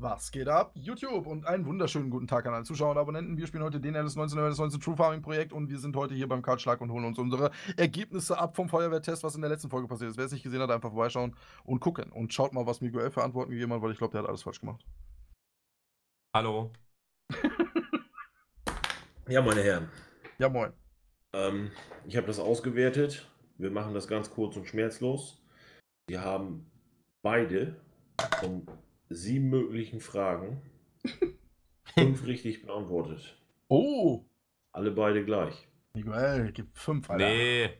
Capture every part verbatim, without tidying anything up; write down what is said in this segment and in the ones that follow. Was geht ab, YouTube? Und einen wunderschönen guten Tag an alle Zuschauer und Abonnenten. Wir spielen heute den L S neunzehn, L S neunzehn True Farming Projekt und wir sind heute hier beim Kartschlag und holen uns unsere Ergebnisse ab vom Feuerwehrtest, was in der letzten Folge passiert ist. Wer es nicht gesehen hat, einfach vorbeischauen und gucken. Und schaut mal, was Miguel für Antworten gegeben hat, weil ich glaube, der hat alles falsch gemacht. Hallo. Ja, meine Herren. Ja, moin. Ähm, ich habe das ausgewertet. Wir machen das ganz kurz und schmerzlos. Wir haben beide von sieben möglichen Fragen fünf richtig beantwortet. Oh! Alle beide gleich. Miguel, gibt fünf, Alter. Nee.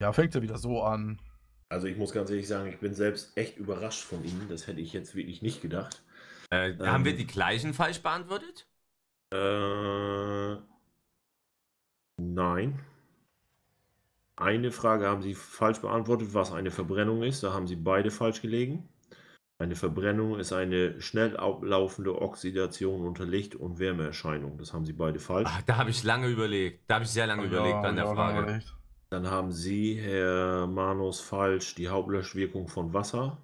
Ja, fängt ja wieder so an. Also ich muss ganz ehrlich sagen, ich bin selbst echt überrascht von Ihnen. Das hätte ich jetzt wirklich nicht gedacht. Äh, ähm, haben wir die gleichen falsch beantwortet? Äh, nein. Eine Frage haben Sie falsch beantwortet, was eine Verbrennung ist. Da haben Sie beide falsch gelegen. Eine Verbrennung ist eine schnell ablaufende Oxidation unter Licht- und Wärmeerscheinung. Das haben Sie beide falsch. Ach, da habe ich lange überlegt. Da habe ich sehr lange oh, überlegt ja, an der ja, Frage. Dann haben Sie, Herr Manus, falsch die Hauptlöschwirkung von Wasser.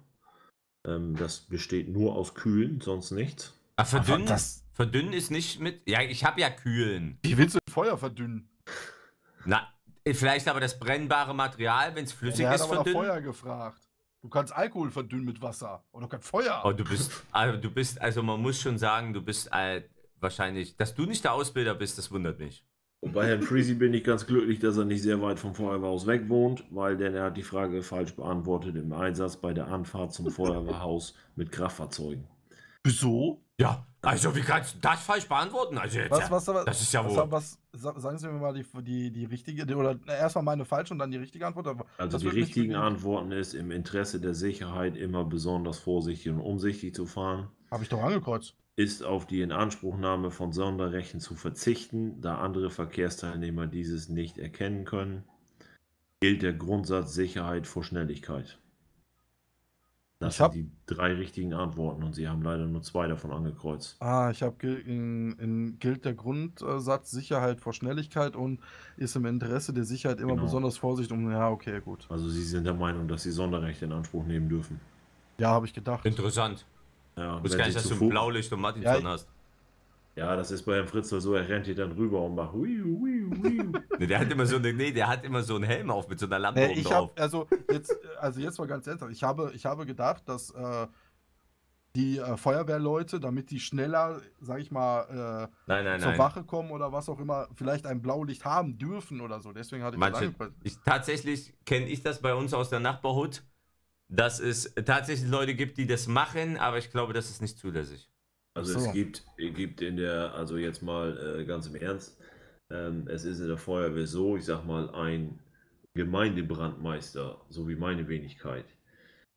Ähm, das besteht nur aus Kühlen, sonst nichts. Ach, verdünnen? Ach, das verdünnen ist nicht mit... Ja, ich habe ja Kühlen. Wie willst du Feuer verdünnen? Na, vielleicht aber das brennbare Material, wenn es flüssig ja, ist, verdünnen. Ich habe Feuer gefragt. Du kannst Alkohol verdünnen mit Wasser oder kein Feuer. Oh, du bist, also du bist, also man muss schon sagen, du bist äh, wahrscheinlich, dass du nicht der Ausbilder bist, das wundert mich. Und bei Herrn Freezy bin ich ganz glücklich, dass er nicht sehr weit vom Feuerwehrhaus weg wohnt, weil denn er hat die Frage falsch beantwortet im Einsatz bei der Anfahrt zum Feuerwehrhaus mit Kraftfahrzeugen. Wieso? Ja, also wie kannst du das falsch beantworten? Also jetzt, was, was, was, das ist ja wohl. Was, was, sagen Sie mir mal die, die, die richtige, oder erstmal meine falsche und dann die richtige Antwort. Also die richtigen Antworten ist, im Interesse der Sicherheit immer besonders vorsichtig und umsichtig zu fahren. Habe ich doch angekreuzt. Ist auf die Inanspruchnahme von Sonderrechten zu verzichten, da andere Verkehrsteilnehmer dieses nicht erkennen können. Gilt der Grundsatz Sicherheit vor Schnelligkeit. Das sind die drei richtigen Antworten und Sie haben leider nur zwei davon angekreuzt. Ah, ich habe in, in gilt der Grundsatz Sicherheit vor Schnelligkeit und ist im Interesse der Sicherheit immer genau. besonders vorsichtig um. Ja, okay, gut. Also Sie sind der Meinung, dass Sie Sonderrechte in Anspruch nehmen dürfen. Ja, habe ich gedacht. Interessant. Ja, du wusstest gar nicht, dass du ein Blaulicht und Martinson ja, hast. Ja, das ist bei Herrn Fritz so, er rennt hier dann rüber und macht hui, hui, hui. Nee, der hat immer so eine, nee, der hat immer so einen Helm auf mit so einer Lampe nee, oben drauf. Hab, also, jetzt, also jetzt mal ganz ernsthaft, ich habe, ich habe gedacht, dass äh, die äh, Feuerwehrleute, damit die schneller, sag ich mal, äh, nein, nein, zur nein. Wache kommen oder was auch immer, vielleicht ein Blaulicht haben dürfen oder so. Deswegen hatte ich Manche, das angepasst. Ich, tatsächlich kenne ich das bei uns aus der Nachbarhut, dass es tatsächlich Leute gibt, die das machen, aber ich glaube, das ist nicht zulässig. Also so. es gibt, gibt in der, also jetzt mal äh, ganz im Ernst, ähm, es ist in der Feuerwehr so, ich sag mal, ein Gemeindebrandmeister, so wie meine Wenigkeit.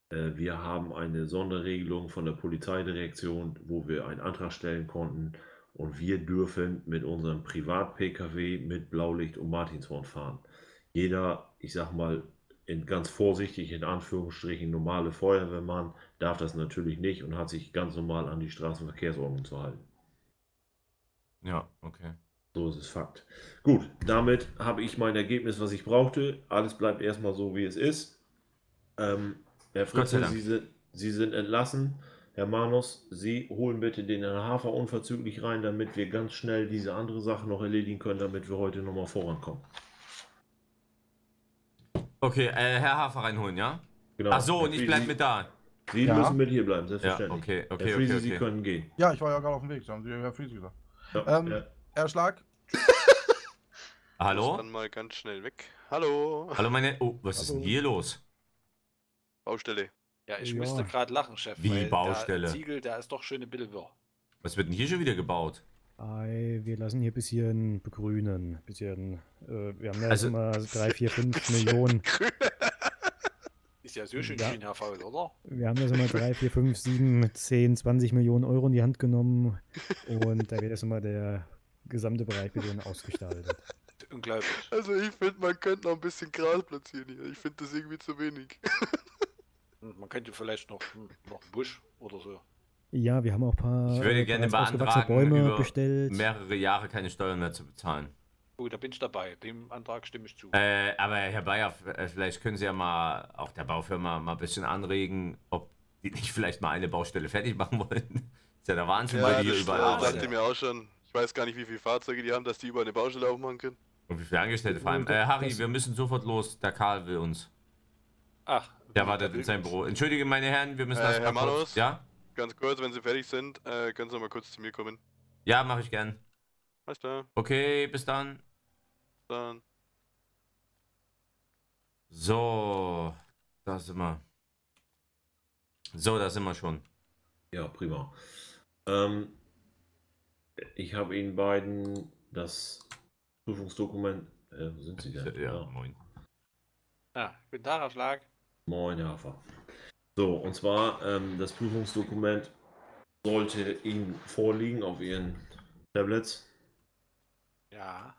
Äh, wir haben eine Sonderregelung von der Polizeidirektion, wo wir einen Antrag stellen konnten und wir dürfen mit unserem Privat-P K W mit Blaulicht um Martinshorn fahren. Jeder, ich sag mal, in ganz vorsichtig, in Anführungsstrichen, normale Feuerwehrmann darf das natürlich nicht und hat sich ganz normal an die Straßenverkehrsordnung zu halten. Ja, okay. So ist es Fakt. Gut, damit habe ich mein Ergebnis, was ich brauchte. Alles bleibt erstmal so, wie es ist. Ähm, Herr Fritz, Sie, Sie sind entlassen. Herr Manus, Sie holen bitte den Herrn Hafer unverzüglich rein, damit wir ganz schnell diese andere Sache noch erledigen können, damit wir heute nochmal vorankommen. Okay, äh, Herr Hafer reinholen, ja? Genau. Ach so, und ich bleib mit da. Sie ja. müssen mit hier bleiben, selbstverständlich. Ja, okay, okay, Herr Freezy, okay, okay. Sie können gehen. Ja, ich war ja gerade auf dem Weg, so haben Sie Herr Freezy gesagt. Ja, ähm, ja. Herr Schlag. Hallo? Ich muss dann mal ganz schnell weg. Hallo. Hallo meine... Oh, was Hallo. ist denn hier los? Baustelle. Ja, ich ja. müsste gerade lachen, Chef. Wie Baustelle? Da Ziegel, da ist doch schöne Bilder. Was wird denn hier schon wieder gebaut? Ei, wir lassen hier ein bisschen begrünen. Bisschen, äh, wir haben ja also, jetzt mal drei, vier, fünf Millionen. Ist ja so schön, ja. Herr Faul, oder? Wir haben ja so mal drei, vier, fünf, sieben, zehn, zwanzig Millionen Euro in die Hand genommen. Und da wird jetzt mal der gesamte Bereich mit ausgestaltet. Unglaublich. Also, ich finde, man könnte noch ein bisschen Gras platzieren hier. Ich finde das irgendwie zu wenig. Man könnte vielleicht noch, noch einen Busch oder so. Ja, wir haben auch ein paar ich würde gerne beantragen, Bäume über bestellt. mehrere Jahre keine Steuern mehr zu bezahlen. Oh, da bin ich dabei. Dem Antrag stimme ich zu. Äh, aber Herr Bayer, vielleicht können Sie ja mal auch der Baufirma mal ein bisschen anregen, ob die nicht vielleicht mal eine Baustelle fertig machen wollten. Ist ja der Wahnsinn, ja, weil die hier überall. Das dachte mir auch schon. Ich weiß gar nicht, wie viele Fahrzeuge die haben, dass die über eine Baustelle aufmachen können. Und wie viele Angestellte vor allem. Äh, Harry, wir müssen sofort los. Der Karl will uns. Ach. Der wartet in seinem Büro. Entschuldige, meine Herren, wir müssen äh, das Herr Manus, kurz, ja? Ganz kurz, wenn Sie fertig sind, äh, können Sie noch mal kurz zu mir kommen. Ja, mache ich gern. Alles klar. Okay, bis dann. Bis dann. So, da sind wir. So, da sind wir schon. Ja, prima. Ähm, ich habe Ihnen beiden das Prüfungsdokument. Äh, wo sind Sie denn? Ja, ja. Moin. Ah, guten Tag, Kartschlag. Moin, Herr Hafer. So, und zwar, ähm, das Prüfungsdokument sollte Ihnen vorliegen auf Ihren Tablets. Ja.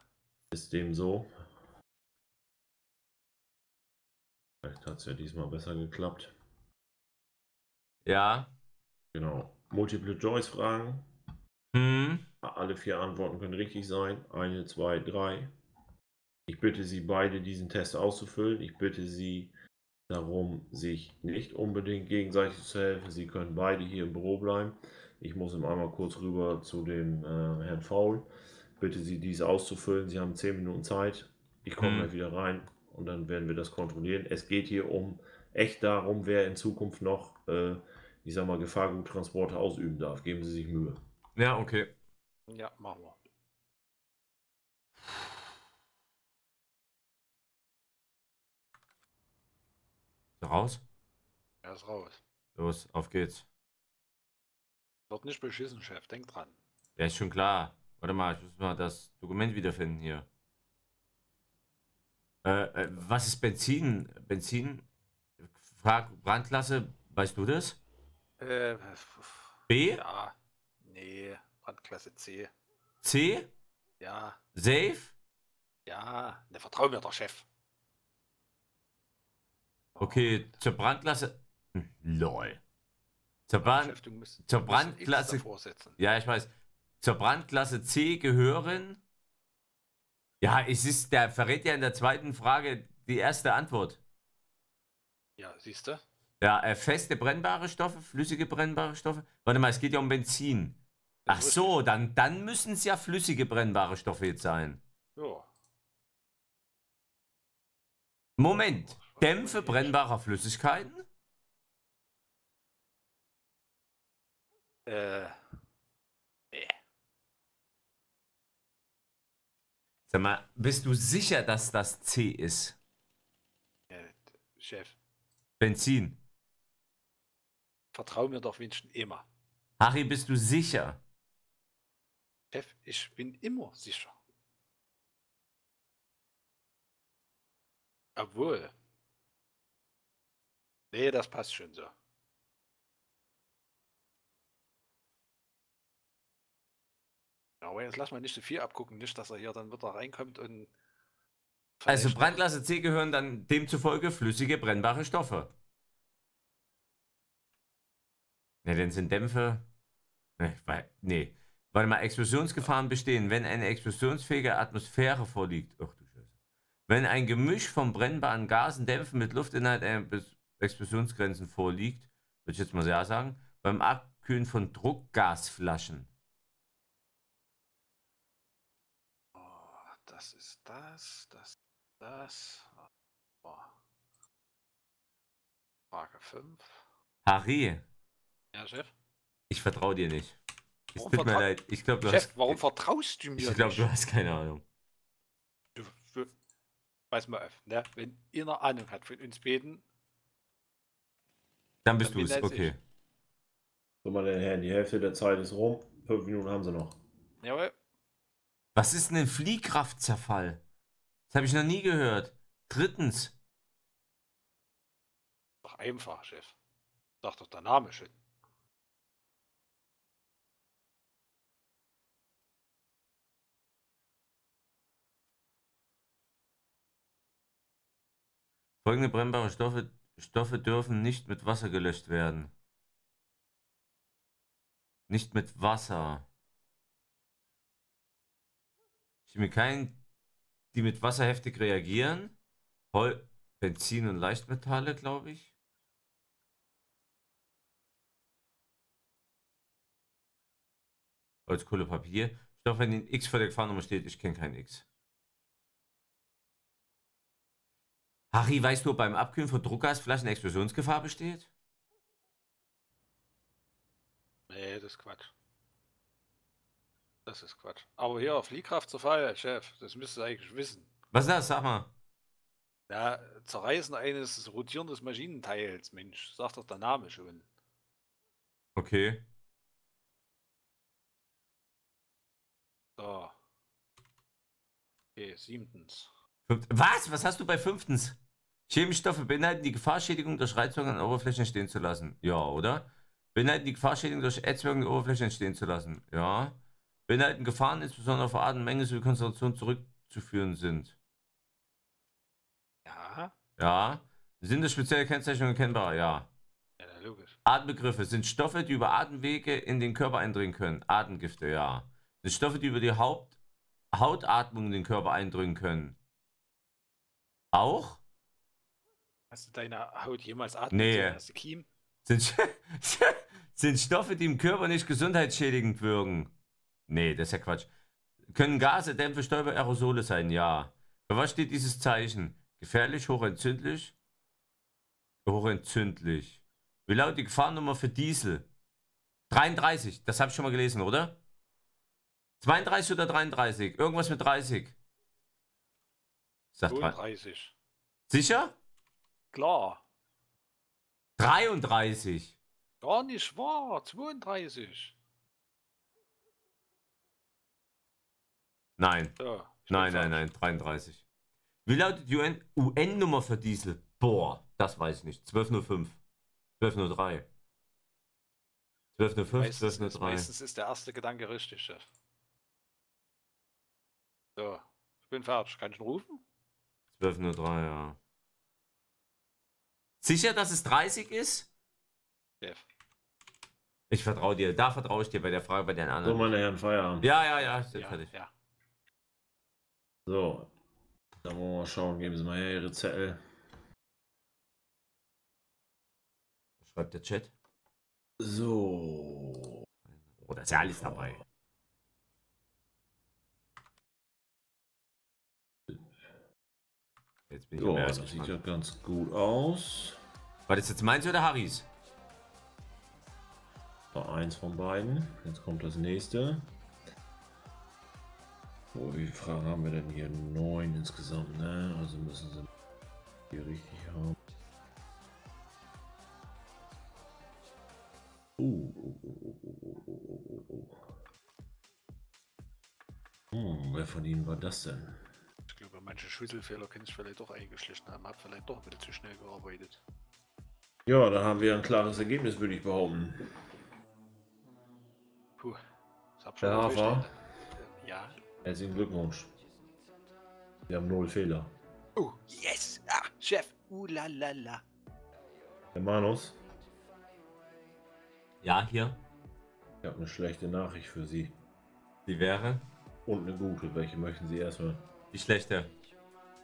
Ist dem so? Vielleicht hat es ja diesmal besser geklappt. Ja. Genau. Multiple-Choice-Fragen. Hm. Alle vier Antworten können richtig sein. Eine, zwei, drei. Ich bitte Sie beide, diesen Test auszufüllen. Ich bitte Sie darum, sich nicht unbedingt gegenseitig zu helfen. Sie können beide hier im Büro bleiben. Ich muss ihm einmal kurz rüber zu dem äh, Herrn Faul. Bitte Sie, dies auszufüllen. Sie haben zehn Minuten Zeit. Ich komme gleich wieder rein und dann werden wir das kontrollieren. Es geht hier um echt darum, wer in Zukunft noch, äh, ich sag mal, Gefahrguttransporte ausüben darf. Geben Sie sich Mühe. Ja, okay. Ja, machen wir. Raus? Er ist raus. Los, auf geht's. Wird nicht beschissen, Chef. Denk dran. Ja, ist schon klar. Warte mal, ich muss mal das Dokument wiederfinden hier. Äh, äh, was ist Benzin? Benzin? Frag Brandklasse, weißt du das? Äh, B? Ja. Nee, Brandklasse C. C? Ja. Safe? Ja, ne, vertrau mir doch, Chef. Okay, zur Brandklasse. Lol. Zur, Brand, zur Brandklasse. Ja, ich weiß. Zur Brandklasse C gehören. Ja, es ist, der verrät ja in der zweiten Frage die erste Antwort. Ja, siehst du? Ja, äh, feste brennbare Stoffe, flüssige brennbare Stoffe. Warte mal, es geht ja um Benzin. Ach so, dann, dann müssen es ja flüssige brennbare Stoffe jetzt sein. Ja. Moment. Dämpfe brennbarer Flüssigkeiten? Äh. Nee. Sag mal, bist du sicher, dass das C ist? Ja, Chef. Benzin. Vertrau mir doch wenigstens immer. Harry, bist du sicher? Chef, ich bin immer sicher. Obwohl. Nee, das passt schon so. Aber jetzt lass mal nicht so viel abgucken, nicht, dass er hier dann wieder reinkommt und... Also Brandklasse C gehören dann demzufolge flüssige, brennbare Stoffe. Ne, denn sind Dämpfe... Ne, weil, nee. Warte mal, Explosionsgefahren bestehen, wenn eine explosionsfähige Atmosphäre vorliegt. Ach du Scheiße. Wenn ein Gemisch von brennbaren Gasen, Dämpfen mit Luftinhalt einer... Explosionsgrenzen vorliegt, würde ich jetzt mal ja sagen, beim Abkühlen von Druckgasflaschen. Oh, das ist das, das, das. Oh. Frage fünf. Harry. Ja, Chef? Ich vertraue dir nicht. Es warum tut mir leid. Ich glaub, du Chef, hast, warum vertraust du mir ich nicht? Ich glaube, du hast keine Ahnung. Du, du weißt mal, ne? Wenn ihr eine Ahnung habt von uns beten, dann bist du es, okay. So, meine Herren, die Hälfte der Zeit ist rum. Fünf Minuten haben sie noch. Jawohl. Was ist denn ein Fliehkraftzerfall? Das habe ich noch nie gehört. Drittens. Doch einfach, Chef. Sag doch der Name schön. Folgende brennbare Stoffe. Stoffe dürfen nicht mit Wasser gelöscht werden. Nicht mit Wasser. Chemikalien, die mit Wasser heftig reagieren. Hol- Benzin und Leichtmetalle, glaube ich. Holz, Kohle, Papier. Ich glaube, wenn ein X vor der Gefahrnummer steht, ich kenne keinen X. Harry, weißt du, ob beim Abkühlen von Druckgasflaschen Explosionsgefahr besteht? Nee, das ist Quatsch. Das ist Quatsch. Aber hier, Fliehkraftzerfall, Chef, das müsstest du eigentlich wissen. Was ist das? Sag mal. Ja, Zerreißen eines rotierendes Maschinenteils, Mensch, sagt doch der Name schon. Okay. So. Okay, siebtens. Was? Was hast du bei fünftens? Chemische Stoffe beinhalten die Gefahrschädigung durch Reizung an Oberflächen entstehen zu lassen. Ja, oder? Beinhalten die Gefahrschädigung durch Ätzwirkung an Oberflächen entstehen zu lassen. Ja. Beinhalten Gefahren, insbesondere auf Art und Menge sowie Konzentration zurückzuführen sind. Ja. Ja. Sind das spezielle Kennzeichnungen erkennbar? Ja. Ja, logisch. Atembegriffe sind Stoffe, die über Atemwege in den Körper eindringen können. Atemgifte, ja. Sind Stoffe, die über die Haupt Hautatmung in den Körper eindringen können. Auch? Hast du deine Haut jemals atmen nee. Sehen? Hast du Kiem? Sind, sind Stoffe, die im Körper nicht gesundheitsschädigend wirken? Nee, das ist ja Quatsch. Können Gase, Dämpfe, Stäube, Aerosole sein? Ja. Für was steht dieses Zeichen? Gefährlich, hochentzündlich? Hochentzündlich. Wie lautet die Gefahrnummer für Diesel? dreiunddreißig. Das habe ich schon mal gelesen, oder? zweiunddreißig oder dreiunddreißig? Irgendwas mit dreißig. dreiunddreißig. Sicher? Klar. dreiunddreißig. Gar nicht wahr. zweiunddreißig. Nein. Ja, nein, nein, nein. dreiunddreißig. Wie lautet die U N-Nummer für Diesel? Boah, das weiß ich nicht. zwölf null fünf. zwölf null drei. zwölf null fünf, zwölf null drei. Meistens ist der erste Gedanke richtig, Chef. So, ich bin fertig. Kann ich ihn rufen? zwölf null drei, ja. Sicher, dass es dreißig ist? Chef. Ich vertraue dir. Da vertraue ich dir bei der Frage, bei den anderen. So, meine Herren, Feierabend. Ja, ja, ja. Ist ja fertig. Ja. So. Da wollen wir mal schauen. Geben Sie mal her Ihre Zettel. Schreibt der Chat. So. Oh, da ist ja alles dabei. Jetzt bin ich oh, das sieht ja ganz gut aus. War das jetzt meins oder Harrys? War eins von beiden. Jetzt kommt das nächste. Oh, wie viele Fragen haben wir denn hier? Neun insgesamt, ne? Also müssen sie hier richtig haben. Uh, oh, oh, oh, oh, oh, oh, oh. Hm, wer von ihnen war das denn? Ich glaube, manche Schlüsselfehler können sich vielleicht doch eingeschlichen haben, habe vielleicht doch ein bisschen zu schnell gearbeitet. Ja, da haben wir ein klares Ergebnis, würde ich behaupten. Puh, das hab schon der Hafer. Ja. Herzlichen Glückwunsch. Wir haben null Fehler. Oh, yes! Ah, Chef! Uh, la, la, la. Der Manus? Ja, hier. Ich habe eine schlechte Nachricht für Sie. Die wäre? Und eine gute. Welche möchten Sie erst hören? Die schlechte.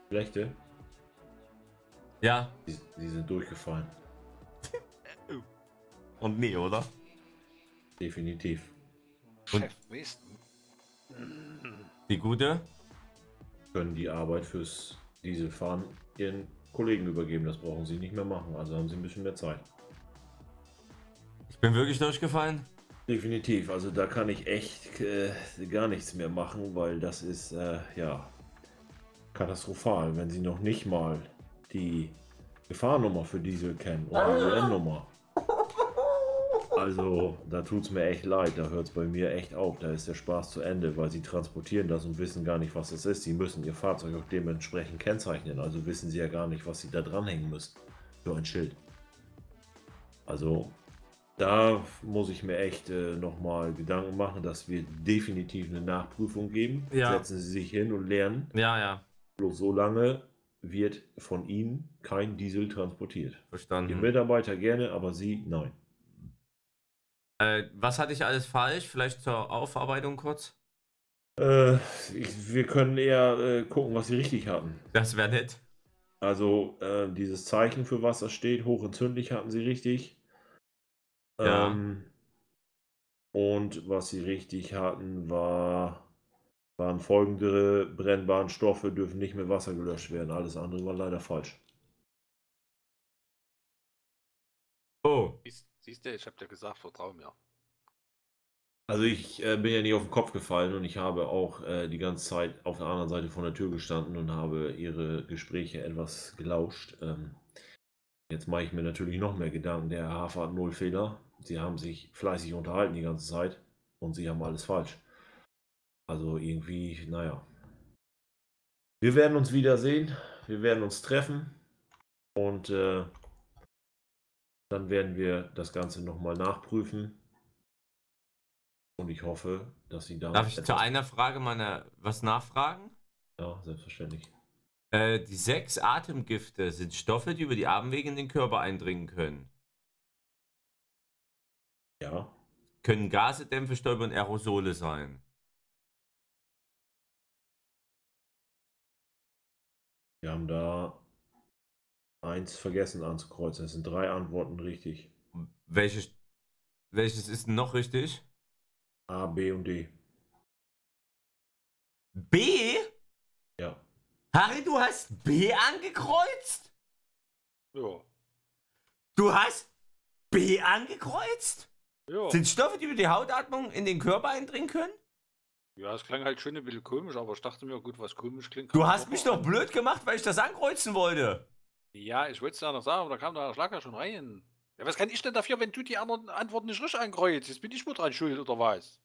Schlechte? Ja. Sie, Sie sind durchgefallen. Und nie, oder? Definitiv. Und die gute? Können die Arbeit fürs Dieselfahren ihren Kollegen übergeben. Das brauchen sie nicht mehr machen. Also haben sie ein bisschen mehr Zeit. Ich bin wirklich durchgefallen? Definitiv. Also da kann ich echt äh, gar nichts mehr machen, weil das ist äh, ja katastrophal, wenn sie noch nicht mal die Gefahrnummer für Diesel kennen oder die U N-Nummer. Also, da tut es mir echt leid, da hört es bei mir echt auf, da ist der Spaß zu Ende, weil sie transportieren das und wissen gar nicht, was das ist. Sie müssen ihr Fahrzeug auch dementsprechend kennzeichnen, also wissen sie ja gar nicht, was sie da dranhängen müssen für ein Schild. Also, da muss ich mir echt äh, nochmal Gedanken machen, dass wir definitiv eine Nachprüfung geben. Ja. Setzen Sie sich hin und lernen. Ja, ja. Bloß so lange wird von Ihnen kein Diesel transportiert. Verstanden. Die Mitarbeiter gerne, aber Sie nein. Was hatte ich alles falsch? Vielleicht zur Aufarbeitung kurz? Äh, ich, wir können eher äh, gucken, was sie richtig hatten. Das wäre nett. Also äh, dieses Zeichen, für was das steht, hochentzündlich hatten sie richtig. Ja. Ähm, Und was sie richtig hatten, war, waren folgende brennbaren Stoffe dürfen nicht mit Wasser gelöscht werden. Alles andere war leider falsch. Oh. Siehst du, ich habe dir gesagt, vertrau mir. Also ich äh, bin ja nicht auf den Kopf gefallen und ich habe auch äh, die ganze Zeit auf der anderen Seite von der Tür gestanden und habe ihre Gespräche etwas gelauscht. Ähm, jetzt mache ich mir natürlich noch mehr Gedanken. Der Hafer hat null Fehler. Sie haben sich fleißig unterhalten die ganze Zeit und sie haben alles falsch. Also irgendwie, naja. Wir werden uns wiedersehen, wir werden uns treffen und äh, dann werden wir das Ganze nochmal nachprüfen. Und ich hoffe, dass Sie da... Darf ich zu einer Frage mal was nachfragen? Ja, selbstverständlich. Äh, die sechs Atemgifte sind Stoffe, die über die Atemwege in den Körper eindringen können. Ja. Können Gase, Dämpfe, Stäube und Aerosole sein? Wir haben da eins vergessen anzukreuzen. Es sind drei Antworten richtig. Welches, welches ist denn noch richtig? A, B und D. B? Ja. Harry, du hast B angekreuzt? Ja. Du hast B angekreuzt? Ja. Sind Stoffe, die über die Hautatmung in den Körper eindringen können? Ja, es klang halt schön ein bisschen komisch, aber ich dachte mir, gut, was komisch klingt. Du hast mich doch an. Blöd gemacht, weil ich das ankreuzen wollte. Ja, ich wollte es ja noch sagen, aber da kam der Schlag ja schon rein. Ja, was kann ich denn dafür, wenn du die anderen Antworten nicht richtig ankreuzt? Jetzt bin ich nur dran schuld, oder was?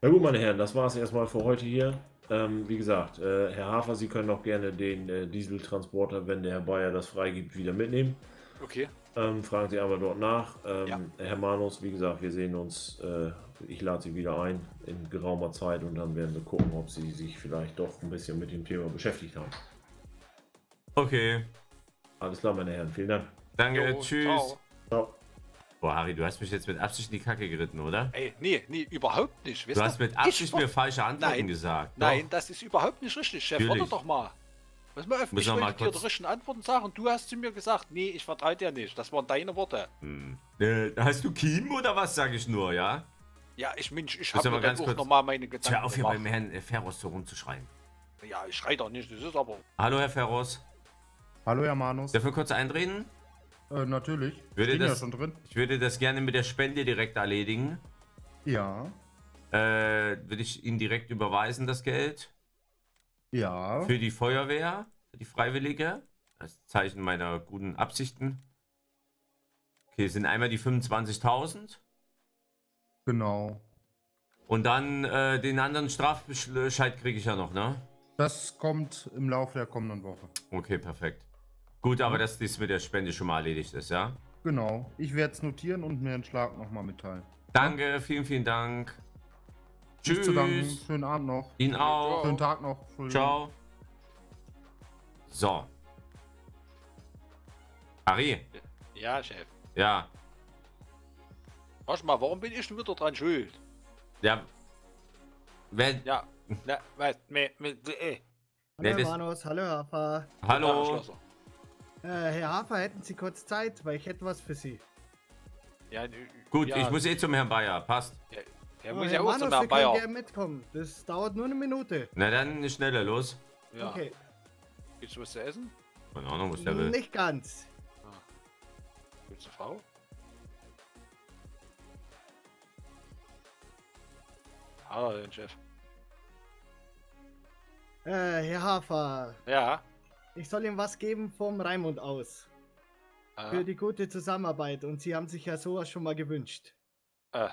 Na gut, meine Herren, das war es erstmal für heute hier. Ähm, wie gesagt, äh, Herr Hafer, Sie können auch gerne den äh, Dieseltransporter, wenn der Herr Bayer das freigibt, wieder mitnehmen. Okay. Ähm, fragen Sie einmal dort nach. Ähm, ja. Herr Manus, wie gesagt, wir sehen uns. Äh, ich lade Sie wieder ein in geraumer Zeit und dann werden wir gucken, ob Sie sich vielleicht doch ein bisschen mit dem Thema beschäftigt haben. Okay. Alles klar, meine Herren. Vielen Dank. Danke, jo, tschüss. Ciao. Ciao. Boah, Harry, du hast mich jetzt mit Absicht in die Kacke geritten, oder? Ey, nee, nee, überhaupt nicht. Weißt du, hast mit Absicht mir falsche Antworten nein, gesagt. Nein, doch. Das ist überhaupt nicht richtig, Chef. Warte doch mal. Muss man öffentlich Muss mal dir die richtigen Antworten sagen und du hast zu mir gesagt, nee, ich vertraue dir nicht. Das waren deine Worte. Hm. Äh, hast du Kiemen oder was, sage ich nur, ja? Ja, ich Mensch, ich habe mir ganz dann kurz auch nochmal meine Gedanken gemacht. Hör auf, hier beim Herrn äh, Ferrois so rumzuschreien. Ja, ich schreie doch nicht, das ist aber... Hallo, Herr Ferrois. Hallo, Herr Manus. Darf ich kurz einreden? Äh, natürlich. Würde das, ja schon drin. Ich würde das gerne mit der Spende direkt erledigen. Ja. Äh, würde ich Ihnen direkt überweisen, das Geld? Ja. Für die Feuerwehr, für die Freiwillige. Als Zeichen meiner guten Absichten. Okay, sind einmal die fünfundzwanzigtausend. Genau. Und dann äh, den anderen Strafbescheid kriege ich ja noch, ne? Das kommt im Laufe der kommenden Woche. Okay, perfekt. Gut, aber dass dies mit der Spende schon mal erledigt ist, ja? Genau. Ich werde es notieren und mir den Schlag nochmal mitteilen. Danke, vielen, vielen Dank. Tschüss. Nicht zu danken. Schönen Abend noch. Ihnen auch. Schönen Tag noch. Ciao. So. Harry. Ja, Chef. Ja. Warte mal, warum bin ich denn wieder dran schuld? Ja. Wenn... Ja. Na, was? Me, me, eh. Hallo, Herr Manus. Hallo, Herr Hafer. Hallo. Äh, Herr Hafer, hätten Sie kurz Zeit, weil ich hätte was für Sie. Ja, gut, ja. Ich muss eh zum Herrn Bayer. Passt. Ja. Er muss ja auch zum Herrn Bayer. Gerne mitkommen. Das dauert nur eine Minute. Na dann schneller los. Ja. Okay. Gibt's was zu essen? Keine Ahnung, was der will. Nicht ganz. Ah. Gibt's eine Frau? Hallo, den Chef. Äh, Herr Hafer. Ja. Ich soll ihm was geben vom Raimund aus. Ah. Für die gute Zusammenarbeit und Sie haben sich ja sowas schon mal gewünscht. Ah.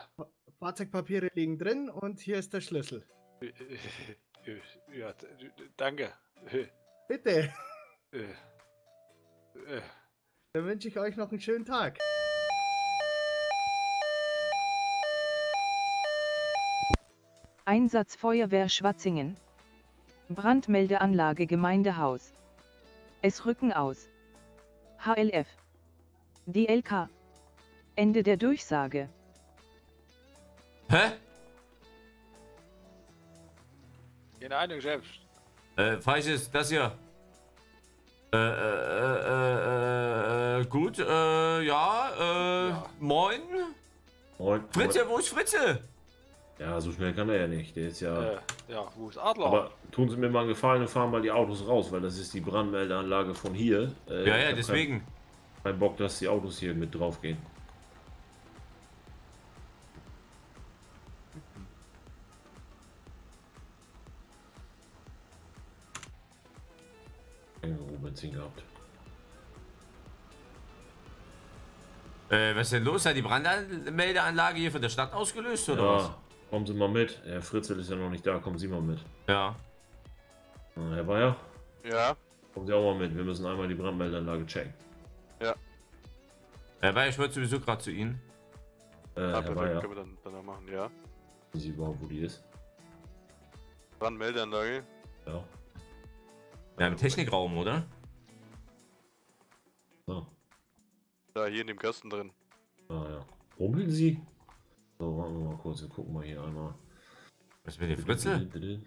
Fahrzeugpapiere liegen drin und hier ist der Schlüssel. Ja, danke. Bitte. Dann wünsche ich euch noch einen schönen Tag. Einsatz Feuerwehr Schwatzingen. Brandmeldeanlage Gemeindehaus. Es rücken aus. H L F. D L K. Ende der Durchsage. Hä? Keine Ahnung, Chef. Äh, falsch ist das hier. Äh, äh, äh, äh, gut, äh, ja, äh, ja. Moin. Frage. Fritze, wo ist Fritze? Ja, so schnell kann er ja nicht. Der ist ja. Äh, ja, wo ist Adler? Aber tun Sie mir mal einen Gefallen und fahren mal die Autos raus, weil das ist die Brandmeldeanlage von hier. Äh, ja, ja, deswegen. Kein Bock, dass die Autos hier mit drauf gehen. Benzin gehabt. Äh, was ist denn los? Hat die Brandmeldeanlage hier von der Stadt ausgelöst oder ja, was? Kommen Sie mal mit. Herr Fritzel ist ja noch nicht da. Kommen Sie mal mit. Ja. Na, Herr Bayer? Ja. Kommen Sie auch mal mit. Wir müssen einmal die Brandmeldeanlage checken. Ja. Herr Bayer, ich wollte sowieso gerade zu Ihnen. Äh, ja, Herr perfekt. Bayer. Können wir dann danach machen, ja. Wissen Sie überhaupt, wo die ist? Brandmeldeanlage? Ja. Ja, im Technikraum, oder? So. Da, hier in dem Kasten drin. Ah ja. Rumpeln Sie? So, warten wir mal kurz. Wir gucken mal hier einmal. Was ist mit dem Fritzel?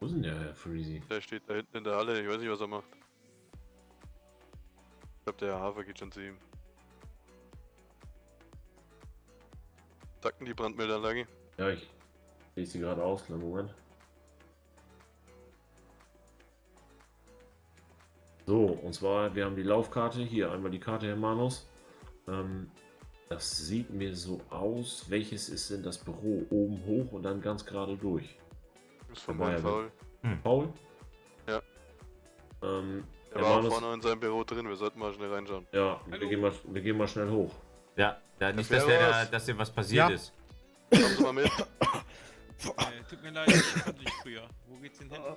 Wo ist denn der Herr Freezy? Der steht da hinten in der Halle. Ich weiß nicht, was er macht. Ich glaube, der Herr Hafer geht schon zu ihm. Zacken die Brandmeldeanlage? Ja, ich lese sie gerade aus. Kleinen Moment. So, und zwar, wir haben die Laufkarte, hier einmal die Karte, Herr Manus. Ähm, das sieht mir so aus, welches ist denn das Büro? Oben hoch und dann ganz gerade durch. Das ist von Faul. Faul? Ja. Ähm, er war Manus, vorne in seinem Büro drin, wir sollten mal schnell reinschauen. Ja, wir gehen, mal, wir gehen mal schnell hoch. Ja, ja nicht, dass, der da, dass dem was passiert ja. ist. Kommen Sie mal mit. Äh, tut mir leid, ich konnte nicht früher. Wo geht's denn hin? Oh,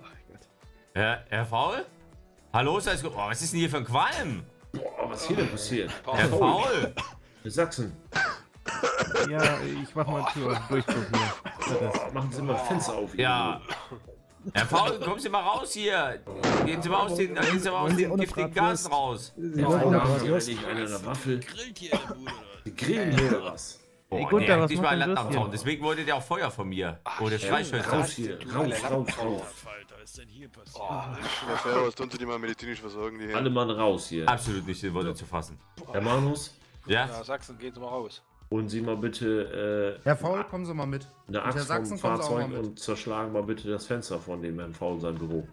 Herr, Herr Faul? Hallo, sei es gut. Oh, was ist denn hier für ein Qualm? Boah, was ist hier denn passiert? Herr Faul! In Sachsen. Ja, ich mach mal Tür auf Durchbruch hier. Oh, machen Sie mal Fenster auf hier. Ja. Herr Faul, kommen Sie mal raus hier. Gehen Sie mal aus den, gehen Sie mal aus den giftigen Gas raus. Sie grillen hier was. Boah, gut, nee, was nicht mal Land abtauchen. Deswegen wollte der auch Feuer von mir. Oh, der Schweißschwester. Raus hier. Raus, raus, raus. Was ist denn hier passiert? Oh, Ferrois, tun Sie die mal medizinisch versorgen. Die alle Mann raus hier. Absolut nicht in Worte zu fassen. Herr Manus? Ja? Herr Sachsen, gehen Sie mal raus. Holen Sie mal bitte... Äh, Herr Faul, kommen Sie mal mit. Eine Axt vom Sachsen Fahrzeug mal und zerschlagen mal bitte das Fenster von dem Herrn Faul sein Büro.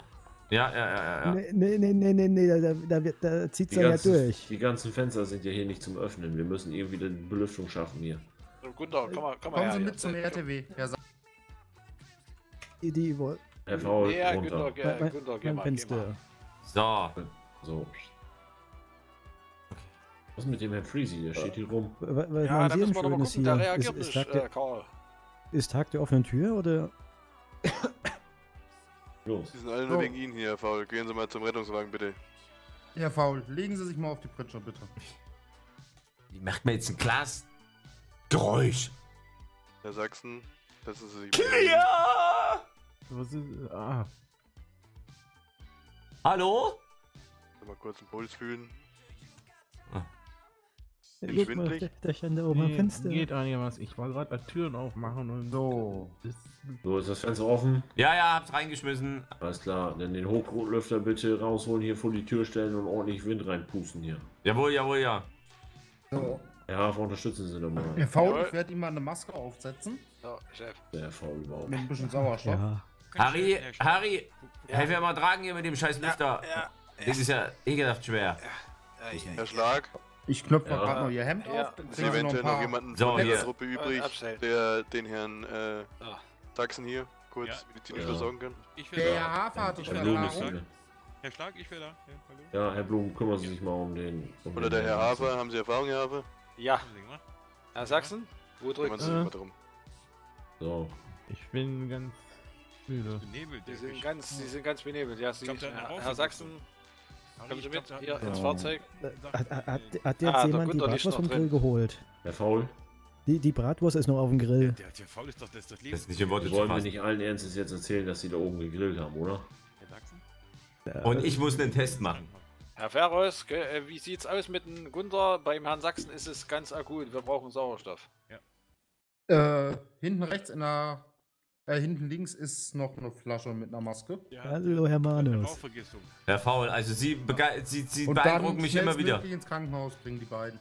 Ja, ja, ja, ja. Nee, nee, nee, nee, nee, da, da, da zieht es ja durch. Die ganzen Fenster sind ja hier nicht zum Öffnen. Wir müssen irgendwie die Belüftung schaffen hier. Gunther, komm mal, komm mal Kommen Sie her, mit ja. zum R T W, Herr Sachsen. Die wohl... Herr Faul, ja, runter. Günther, mein, Günther, geh mal, geh mal. So. So. Was ist mit dem Herrn Freezy? Der steht hier rum. Was, was ja, da müssen wir doch mal gucken, da reagiert nicht, äh, Karl. Ist Tag der offenen Tür, oder? Los. Sie sind alle nur wegen Ihnen hier, Herr Faul. Gehen Sie mal zum Rettungswagen, bitte. Herr Faul, legen Sie sich mal auf die Pritsche, bitte. Die macht mir jetzt ein Glas Geräusch. Herr Sachsen, lassen Sie sich... Kia! Was ist... Ah. Hallo? Mal kurz den Puls fühlen. Ah. Geschwindlich? Mal, der, der stand da oben nee, am Fenster. Geht einigermaßen. Ich war gerade bei Türen aufmachen und so. So, ist das Fenster offen? Ja, ja, hab's reingeschmissen. Alles klar, dann den Hochrotlüfter bitte rausholen, hier vor die Tür stellen und ordentlich Wind reinpusten hier. Jawohl, jawohl, ja. So. Ja, unterstützen Sie nochmal. Herr Faul, ich werde ihm mal eine Maske aufsetzen. So, Chef. Der Herr Faul überhaupt. Mit ein bisschen Sauerstoff. Ja. Harry, Harry, ja. helf mir mal tragen hier mit dem scheiß Lüfter. Ja, ja, ja. Das ist ja ekelhaft schwer. Ja, ja, Herr Schlag. Ich klopfe ja. gerade noch Ihr Hemd ja. auf. Ist eventuell noch, noch jemanden so, von der Truppe übrig, der den Herrn äh, Sachsen hier kurz ja. medizinisch ja. versorgen kann? Ich will der da. Herr Hafer hat uns verlassen. Herr Schlag, ich will da. Ja, hallo. Ja, Herr Blumen, kümmern Sie sich mal um den. Um Oder der Herr Hafer, haben Sie Erfahrung, Herr Hafer? Ja. Herr Sachsen, wo drückt Sie mal drum? So. Ich bin ganz. Benebelt, die, sind ganz, die sind ganz benebelt, ja. Sie, kommt Herr, Herr Sachsen, kommen Sie mit hier ins Fahrzeug. Hat, hat, hat jetzt ah, jemand die Bratwurst vom Grill geholt? Der Faul? Die, die Bratwurst ist noch auf dem Grill. Der, der Faul ist doch das, das Leben. Das ist nicht Worte wollen wir nicht allen Ernstes jetzt erzählen, dass sie da oben gegrillt haben, oder? Herr Sachsen? Und ich muss einen Test machen. Herr Ferrois, wie sieht's aus mit dem Gunther? Beim Herrn Sachsen ist es ganz akut, wir brauchen Sauerstoff. Ja. Äh, hinten rechts in der... Äh, hinten links ist noch eine Flasche mit einer Maske. Ja, hallo Herr Manus. Herr Faul, also Sie, sie, sie beeindrucken mich immer wieder. Und dann schnellstmöglich ins Krankenhaus bringen die beiden.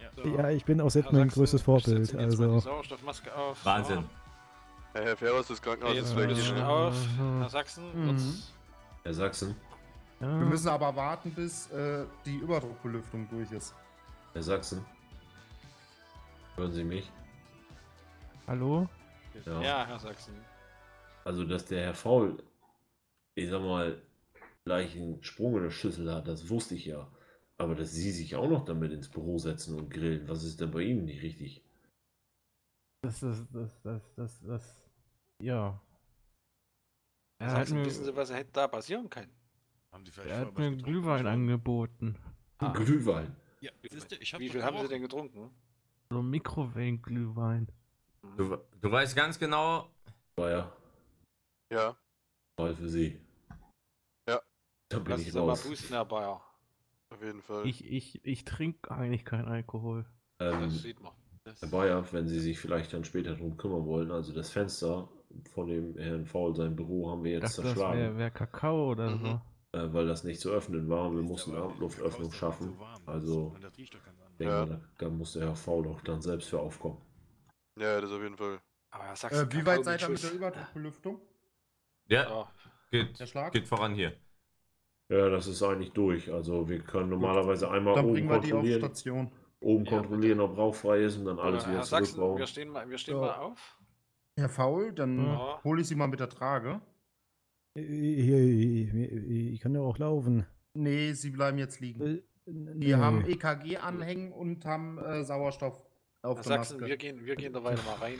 Ja, ja, ich bin auch selbst mein größtes Vorbild. Also. Sauerstoffmaske auf. Wahnsinn. Ja, Herr Ferrois, das Krankenhaus ist weg. Herr Saxen. Mhm. Herr Saxen. Ja. Wir müssen aber warten, bis äh, die Überdruckbelüftung durch ist. Herr Saxen. Hören Sie mich? Hallo? Ja. Ja, Herr Saxen. Also, dass der Herr Faul, ich sag mal, gleich einen Sprung in der Schüssel hat, das wusste ich ja. Aber dass Sie sich auch noch damit ins Büro setzen und grillen, was ist denn bei Ihnen nicht richtig? Das, das, das, das, das, das, ja. Er hat mir, wissen Sie, was da passieren kann? Haben Sie vielleicht er hat mir einen Glühwein angeboten. Ah. Glühwein? Ja, ich hab wie viel haben Sie denn getrunken? So ein Mikrowellenglühwein. Du, du weißt ganz genau... Bayer. Ja. Voll für Sie. Ja. Da bin ich raus. Lass uns mal boosten, Herr Bayer. Auf jeden Fall. Ich, ich, ich trinke eigentlich keinen Alkohol. Ähm, das sieht man. Das Herr Bayer, wenn Sie sich vielleicht dann später drum kümmern wollen, also das Fenster von dem Herrn Faul, sein Büro, haben wir jetzt dachte, zerschlagen. Das wäre wär Kakao oder mhm. so. Äh, weil das nicht zu öffnen war und wir mussten eine Luftöffnung schaffen. Also, ich denke, ja. da muss der Herr Faul auch dann selbst für aufkommen. Ja, das auf jeden Fall. Aber er sagt, äh, wie weit seid ihr mit der Überdruckbelüftung? Ja, geht, geht voran hier. Ja, das ist eigentlich durch. Also wir können normalerweise gut. einmal dann oben kontrollieren, die auf Station. oben ja, kontrollieren, bitte. ob rauchfrei ist und dann alles ja, wieder zurückbauen. Wir stehen mal, wir stehen ja. mal auf. Herr Faul, dann ja. hole ich Sie mal mit der Trage. Ich, ich, ich kann ja auch laufen. Nee, Sie bleiben jetzt liegen. Äh, nee. Die haben E K G anhängen und haben äh, Sauerstoff. Auf Saxen, wir gehen, wir gehen da weiter mal rein.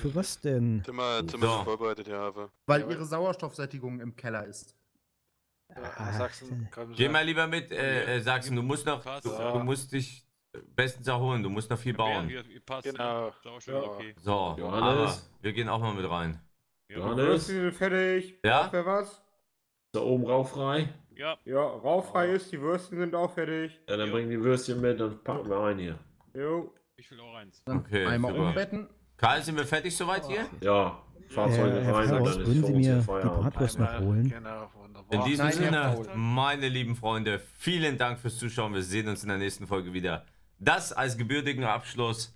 Für was denn? Zimmer, Zimmer ja. vorbereitet, Herr Hafer. Weil ja, ihre Sauerstoffsättigung im Keller ist. Ja, Saxen, komm, geh mal lieber mit, äh, Saxen, du musst noch, du, du musst dich bestens erholen, du musst noch viel bauen. Genau. So, aber wir gehen auch mal mit rein. Johannes? Fertig. Ja? Für was? Da oben rauchfrei? Ja. Ja, rauchfrei ist, die Würstchen sind auch fertig. Ja, dann bringen die Würstchen mit, dann packen wir ein hier. Jo. Ich will auch eins. Okay, einmal super. umbetten. Karl, sind wir fertig soweit hier? Ja. Fahrzeuge äh, rein. Dann würden Sie mir die Bratwurst noch holen? Genau, in diesem Nein, Sinne, meine lieben Freunde, vielen Dank fürs Zuschauen. Wir sehen uns in der nächsten Folge wieder. Das als gebürtigen Abschluss.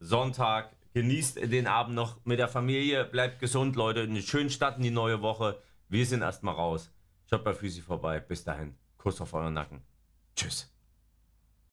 Sonntag. Genießt den Abend noch mit der Familie. Bleibt gesund, Leute. Einen schönen Start in die neue Woche. Wir sind erstmal raus. Schaut bei Freezy vorbei. Bis dahin. Kuss auf euren Nacken. Tschüss.